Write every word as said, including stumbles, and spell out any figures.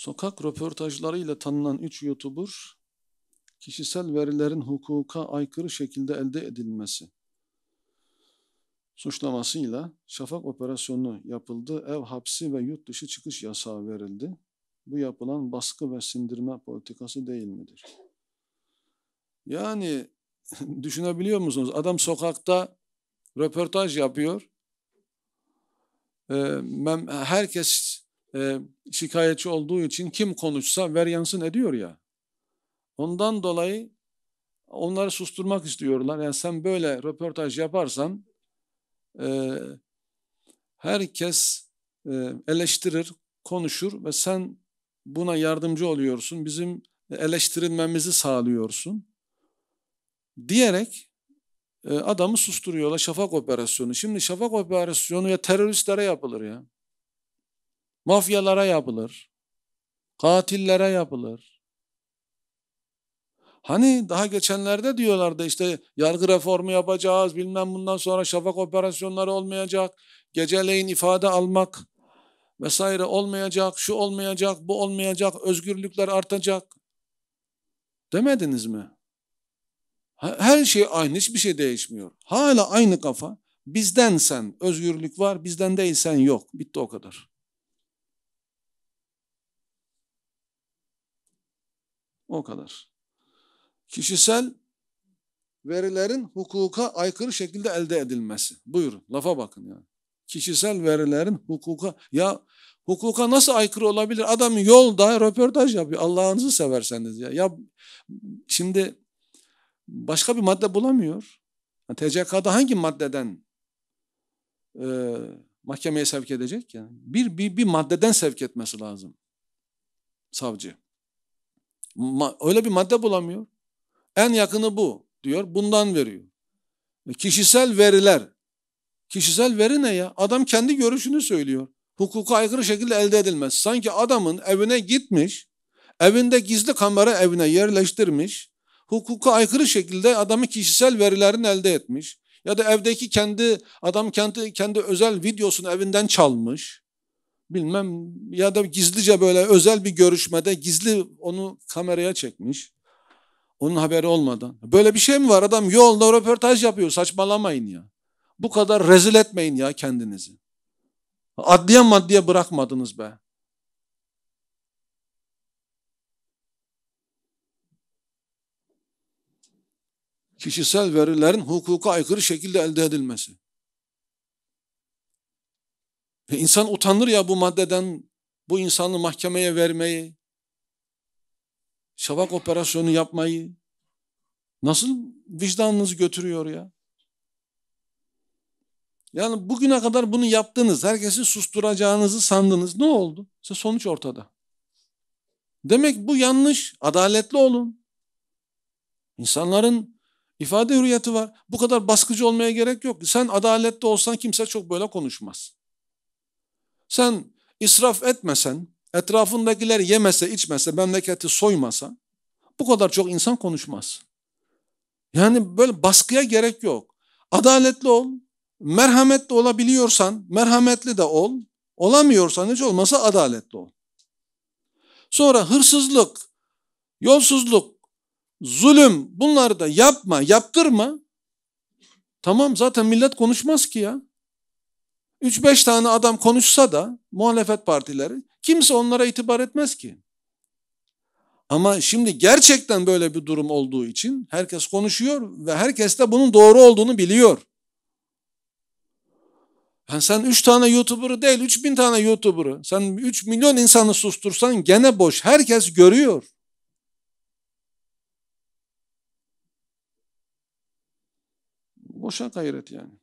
Sokak röportajlarıyla tanınan üç YouTuber, kişisel verilerin hukuka aykırı şekilde elde edilmesi suçlamasıyla Şafak operasyonu yapıldı, ev hapsi ve yurt dışı çıkış yasağı verildi. Bu yapılan baskı ve sindirme politikası değil midir? Yani düşünebiliyor musunuz? Adam sokakta röportaj yapıyor. Ee, herkes e, şikayetçi olduğu için kim konuşsa ver yansın ediyor ya. Ondan dolayı onları susturmak istiyorlar. Yani sen böyle röportaj yaparsan e, herkes e, eleştirir, konuşur ve sen buna yardımcı oluyorsun. Bizim eleştirilmemizi sağlıyorsun diyerek adamı susturuyorlar. Şafak operasyonu. Şimdi Şafak operasyonu ya teröristlere yapılır ya. Mafyalara yapılır. Katillere yapılır. Hani daha geçenlerde diyorlardı işte yargı reformu yapacağız, bilmem bundan sonra Şafak operasyonları olmayacak, geceleyin ifade almak vesaire olmayacak, şu olmayacak, bu olmayacak, özgürlükler artacak. Demediniz mi? Her şey aynı, hiçbir şey değişmiyor. Hala aynı kafa. Bizden sen özgürlük var, bizden değilsen yok. Bitti o kadar. O kadar. Kişisel verilerin hukuka aykırı şekilde elde edilmesi. Buyurun, lafa bakın yani. Kişisel verilerin hukuka, ya hukuka nasıl aykırı olabilir? Adam yolda röportaj yapıyor. Allah'ınızı severseniz ya. Ya şimdi başka bir madde bulamıyor. T C K'da hangi maddeden e, mahkemeye sevk edecek yani? Bir, bir, bir maddeden sevk etmesi lazım savcı. Ma, öyle bir madde bulamıyor. En yakını bu diyor. Bundan veriyor. E, kişisel veriler. Kişisel veri ne ya? Adam kendi görüşünü söylüyor. Hukuka aykırı şekilde elde edilmez. Sanki adamın evine gitmiş, evinde gizli kamera evine yerleştirmiş, hukuka aykırı şekilde adamı kişisel verilerini elde etmiş ya da evdeki kendi adam kendi kendi özel videosunu evinden çalmış, bilmem ya da gizlice böyle özel bir görüşmede gizli onu kameraya çekmiş, onun haberi olmadan. Böyle bir şey mi var? Adam yolda röportaj yapıyor. Saçmalamayın ya. Bu kadar rezil etmeyin ya kendinizi. Adliye maddiye bırakmadınız be. Kişisel verilerin hukuka aykırı şekilde elde edilmesi. E insan utanır ya bu maddeden, bu insanı mahkemeye vermeyi, Şafak operasyonu yapmayı. Nasıl vicdanınız götürüyor ya? Yani bugüne kadar bunu yaptınız, herkesi susturacağınızı sandınız. Ne oldu? İşte sonuç ortada. Demek bu yanlış, adaletli olun. İnsanların İfade hürriyeti var. Bu kadar baskıcı olmaya gerek yok. Sen adaletli olsan kimse çok böyle konuşmaz. Sen israf etmesen, etrafındakiler yemese, içmese, memleketi soymasa bu kadar çok insan konuşmaz. Yani böyle baskıya gerek yok. Adaletli ol, merhametli olabiliyorsan merhametli de ol, olamıyorsan hiç olmasa adaletli ol. Sonra hırsızlık, yolsuzluk, zulüm, bunları da yapma, yaptırma. Tamam, zaten millet konuşmaz ki ya. üç beş tane adam konuşsa da muhalefet partileri, kimse onlara itibar etmez ki. Ama şimdi gerçekten böyle bir durum olduğu için herkes konuşuyor ve herkes de bunun doğru olduğunu biliyor. Yani sen üç tane YouTuber'ı değil, üç bin tane YouTuber'ı, sen üç milyon insanı sustursan gene boş, herkes görüyor. Boşa gayret yani.